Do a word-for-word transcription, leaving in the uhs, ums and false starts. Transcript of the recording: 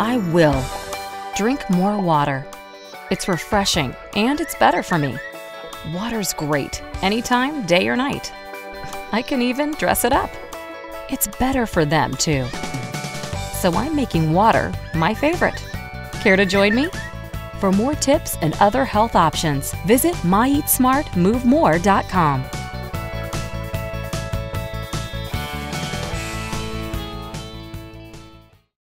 I will. Drink more water. It's refreshing and it's better for me. Water's great, anytime, day or night. I can even dress it up. It's better for them too. So I'm making water my favorite. Care to join me? For more tips and other health options, visit my eat smart move more dot com.